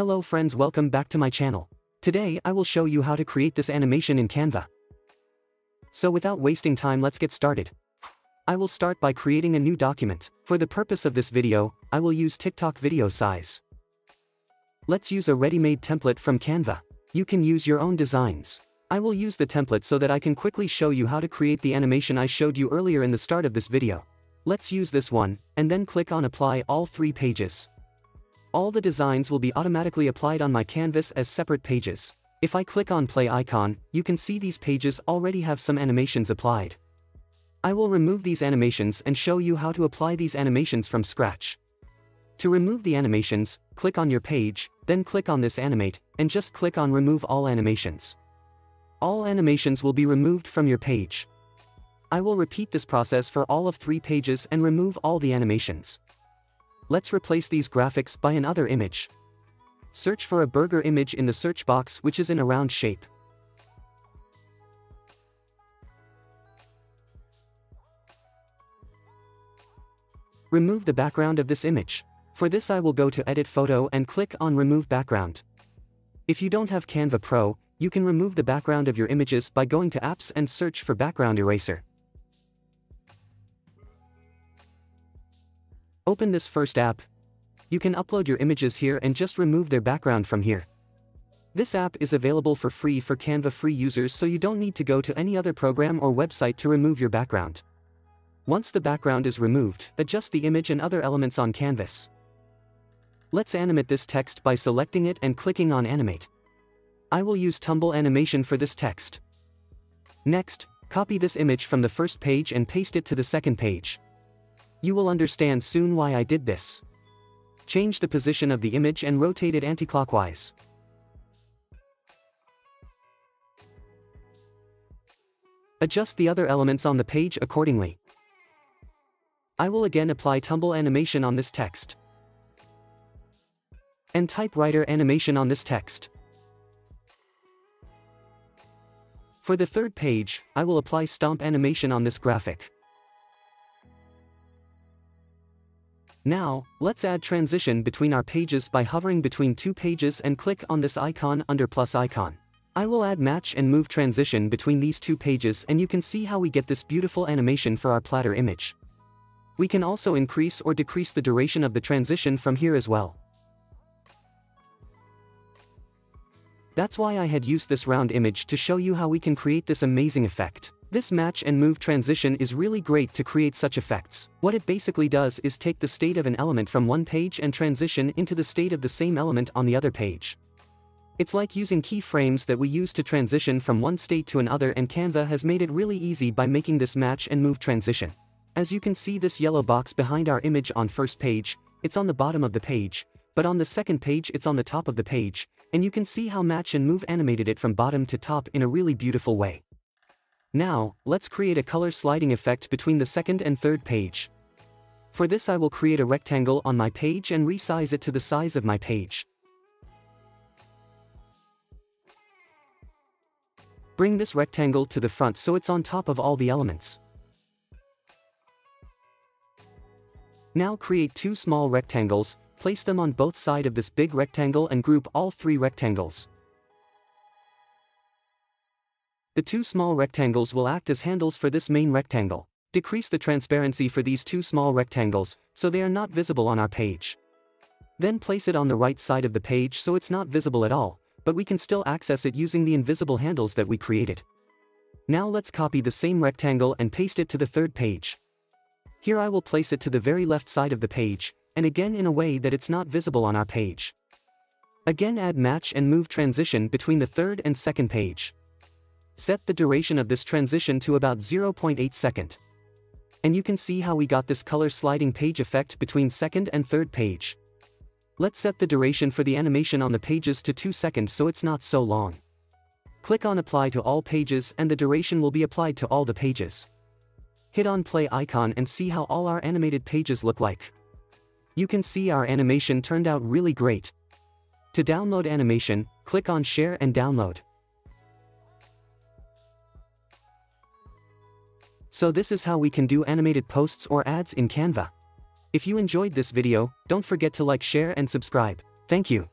Hello friends, welcome back to my channel. Today I will show you how to create this animation in Canva. So without wasting time, let's get started. I will start by creating a new document. For the purpose of this video, I will use TikTok video size. Let's use a ready-made template from Canva. You can use your own designs. I will use the template so that I can quickly show you how to create the animation I showed you earlier in the start of this video. Let's use this one, and then click on Apply all three pages. All the designs will be automatically applied on my canvas as separate pages. If I click on play icon, you can see these pages already have some animations applied. I will remove these animations and show you how to apply these animations from scratch. To remove the animations, click on your page, then click on this animate, and just click on remove all animations. All animations will be removed from your page. I will repeat this process for all of three pages and remove all the animations. Let's replace these graphics by another image. Search for a burger image in the search box, which is in a round shape. Remove the background of this image. For this I will go to Edit Photo and click on Remove Background. If you don't have Canva Pro, you can remove the background of your images by going to Apps and search for Background Eraser. Open this first app. You can upload your images here and just remove their background from here. This app is available for free for Canva free users, so you don't need to go to any other program or website to remove your background. Once the background is removed, adjust the image and other elements on canvas. Let's animate this text by selecting it and clicking on animate. I will use tumble animation for this text. Next, copy this image from the first page and paste it to the second page. You will understand soon why I did this. Change the position of the image and rotate it anti-clockwise. Adjust the other elements on the page accordingly. I will again apply tumble animation on this text. And typewriter animation on this text. For the third page, I will apply stomp animation on this graphic. Now, let's add transition between our pages by hovering between two pages and click on this icon under plus icon. I will add match and move transition between these two pages, and you can see how we get this beautiful animation for our platter image. We can also increase or decrease the duration of the transition from here as well. That's why I had used this round image to show you how we can create this amazing effect. This match and move transition is really great to create such effects. What it basically does is take the state of an element from one page and transition into the state of the same element on the other page. It's like using keyframes that we use to transition from one state to another, and Canva has made it really easy by making this match and move transition. As you can see, this yellow box behind our image on first page, it's on the bottom of the page, but on the second page it's on the top of the page, and you can see how match and move animated it from bottom to top in a really beautiful way. Now, let's create a color sliding effect between the second and third page. For this I will create a rectangle on my page and resize it to the size of my page. Bring this rectangle to the front so it's on top of all the elements. Now create two small rectangles, place them on both sides of this big rectangle and group all three rectangles. The two small rectangles will act as handles for this main rectangle. Decrease the transparency for these two small rectangles, so they are not visible on our page. Then place it on the right side of the page so it's not visible at all, but we can still access it using the invisible handles that we created. Now let's copy the same rectangle and paste it to the third page. Here I will place it to the very left side of the page, and again in a way that it's not visible on our page. Again add match and move transition between the third and second page. Set the duration of this transition to about 0.8 seconds. And you can see how we got this color sliding page effect between second and third page. Let's set the duration for the animation on the pages to 2 seconds so it's not so long. Click on apply to all pages and the duration will be applied to all the pages. Hit on play icon and see how all our animated pages look like. You can see our animation turned out really great. To download animation, click on share and download. So this is how we can do animated posts or ads in Canva. If you enjoyed this video, don't forget to like, share and subscribe. Thank you.